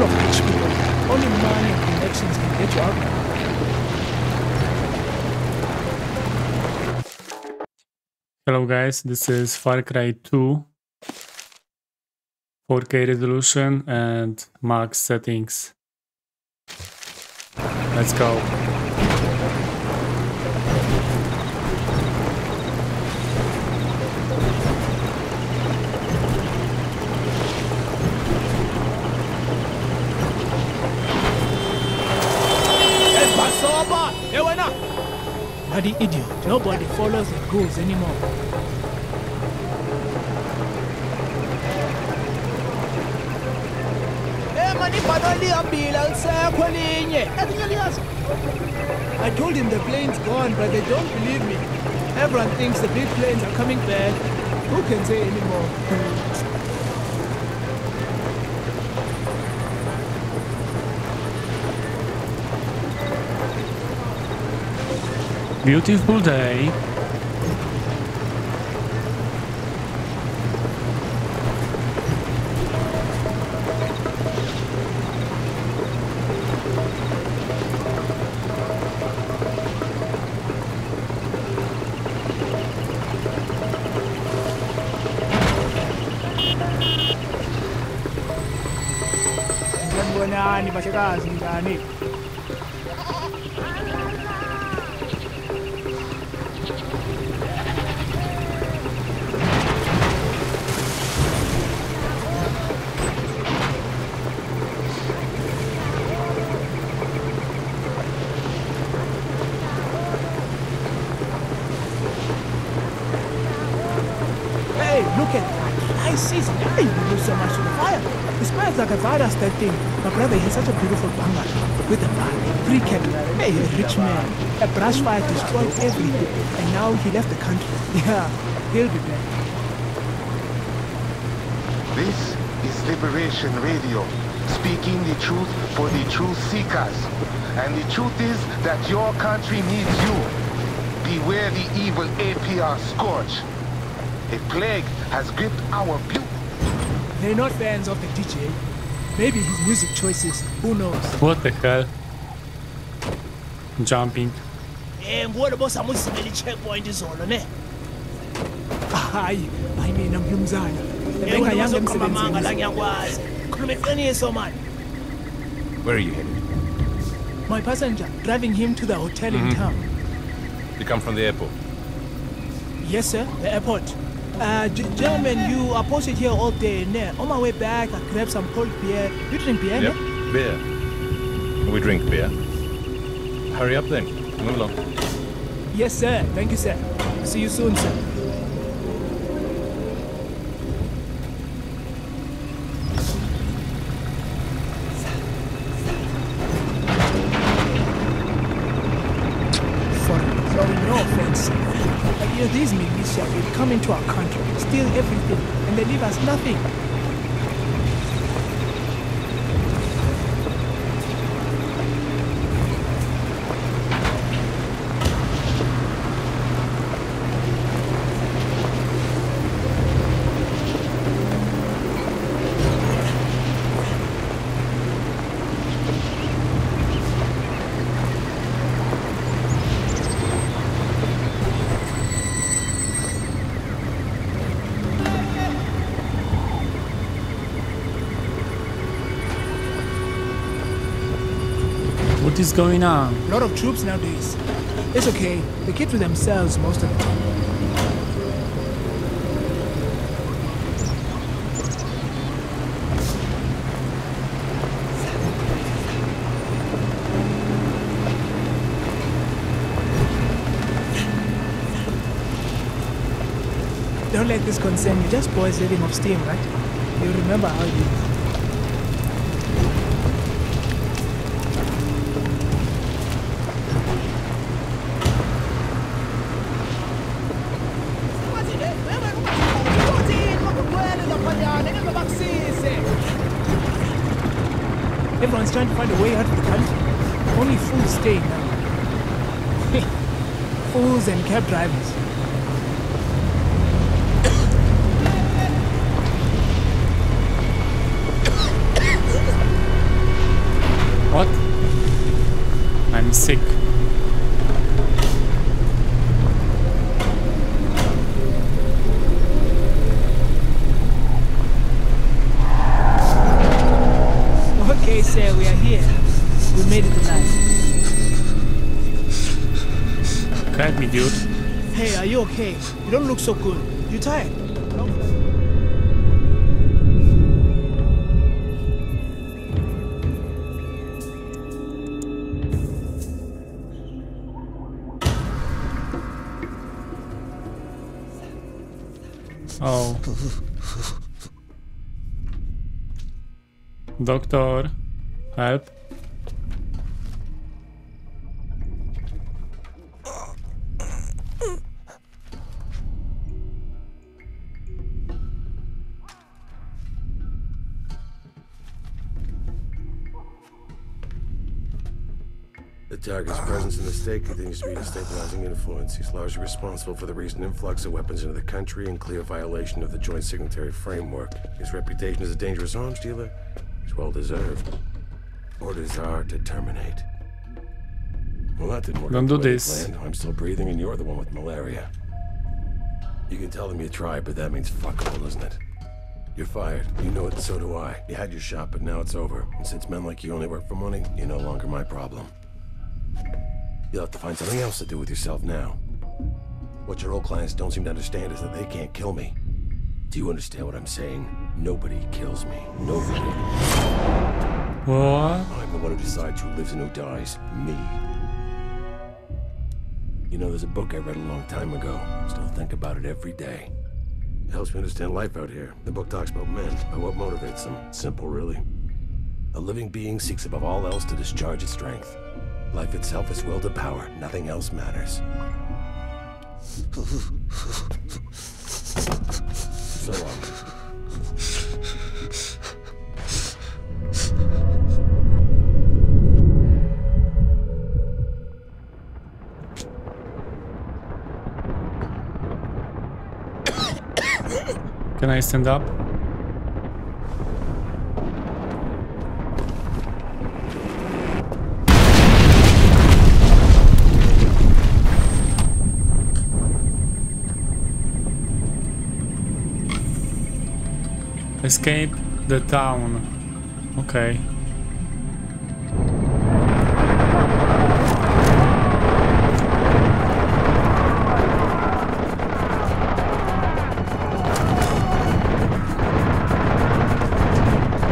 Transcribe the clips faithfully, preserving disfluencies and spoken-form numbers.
full of rich people. Only money and connections can get you out of it. Hello guys, this is Far Cry two, four K resolution and max settings. Let's go. Bloody idiot. Nobody follows the rules anymore. I told him the plane's gone, but they don't believe me. Everyone thinks the big planes are coming back. Who can say anymore? Beautiful day. Like a virus, that thing. My brother, he has such a beautiful bunga with a bar, three cattle. Hey, he's a rich man. A brush fire destroyed everything, and now he left the country. Yeah, he'll be back. This is Liberation Radio, speaking the truth for the truth seekers. And the truth is that your country needs you. Beware the evil A P R Scorch. A plague has gripped our people. They're not fans of the D J. Maybe his music choices, who knows? What the hell? Jumping. And what about some music checkpoint is all on it? Hi, I mean, I'm Lumzana. Where are you headed? My passenger, driving him to the hotel mm-hmm. in town. You come from the airport? Yes, sir, the airport. Uh, gentlemen, you are posted here all day. On my way back, I grabbed some cold beer. You drink beer, yep. no? beer. We drink beer. Hurry up then. Move along. Yes, sir. Thank you, sir. See you soon, sir. Come into our country, steal everything, and they leave us nothing. What is going on? A lot of troops nowadays. It's okay, they keep to themselves most of the time. Don't let this concern you, just boys living off steam, right? You remember how you... Everyone's trying to find a way out of the country. Only fools stay now. Fools and cab drivers. What? I'm sick. Okay, sir, we are here. We made it tonight. Crack me, dude. Hey, are you okay? You don't look so good. You tired? Oh. Doctor, help. The target's presence in the state continues to be a destabilizing influence. He's largely responsible for the recent influx of weapons into the country and clear violation of the joint signatory framework. His reputation as a dangerous arms dealer is well-deserved. Orders are to terminate. Well, that didn't work. Don't do this. Plan. I'm still breathing and you're the one with malaria. You can tell them you tried, but that means fuck all, doesn't it? You're fired. You know it, so do I. You had your shot, but now it's over. And since men like you only work for money, you're no longer my problem. You'll have to find something else to do with yourself now. What your old clients don't seem to understand is that they can't kill me. Do you understand what I'm saying? Nobody kills me. Nobody. What? I'm the one who decides who lives and who dies. Me. You know, there's a book I read a long time ago. Still think about it every day. It helps me understand life out here. The book talks about men, about what motivates them. Simple, really. A living being seeks above all else to discharge its strength. Life itself is will to power. Nothing else matters. So long. Can I stand up? Escape the town. Okay.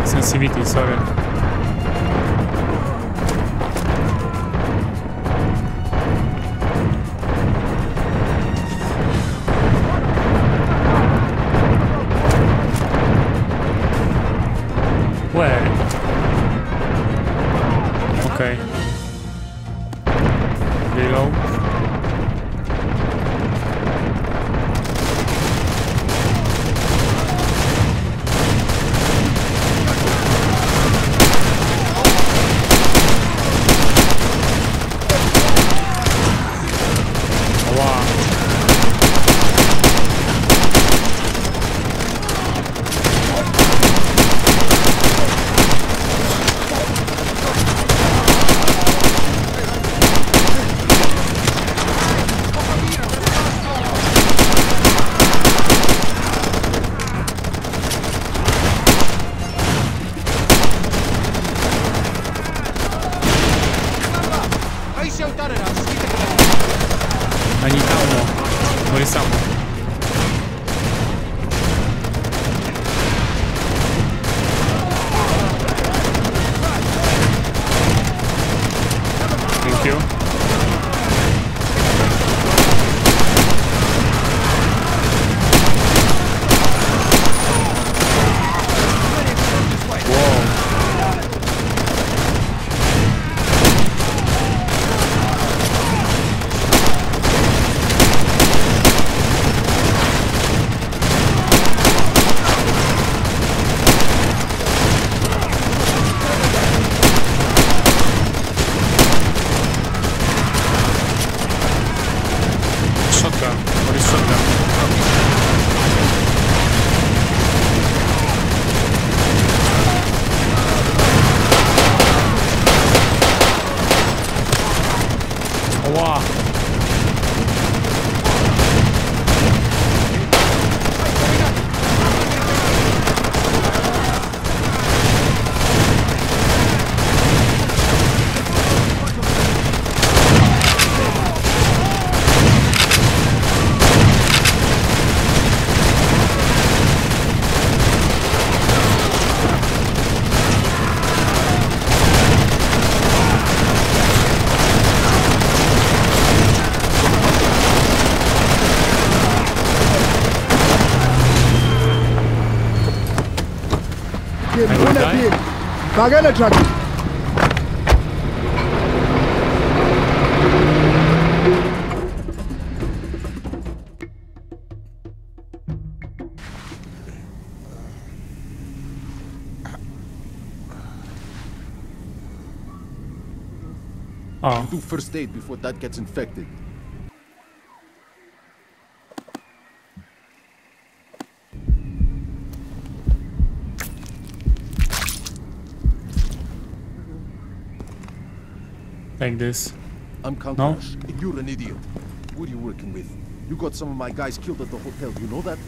Sensitivity, sorry. walk. I'm gonna try to oh. do first aid before that gets infected. Like this. I'm Kankash. No? You're an idiot. Who are you working with? You got some of my guys killed at the hotel, you know that?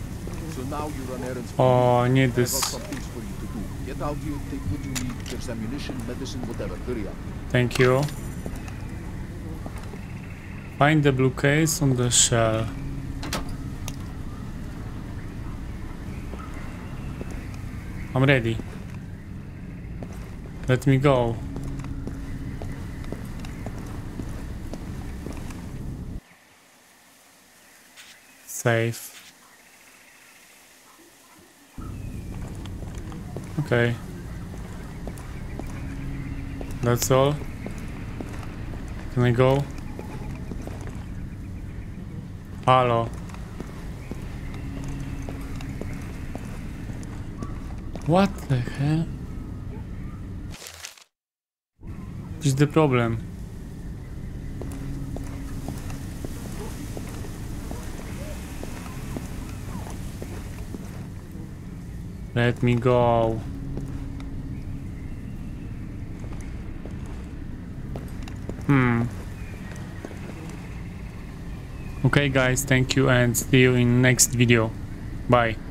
So now you run errands for oh, I need this. I got some things for you to do. Get out here, take what you need. There's ammunition, medicine, whatever. Hurry up. Thank you. Find the blue case on the shell. I'm ready. Let me go. Safe. Okay. That's all. Can I go? Hello. What the hell? What is the problem? Let me go. Hmm. Okay guys, thank you and see you in next video. Bye.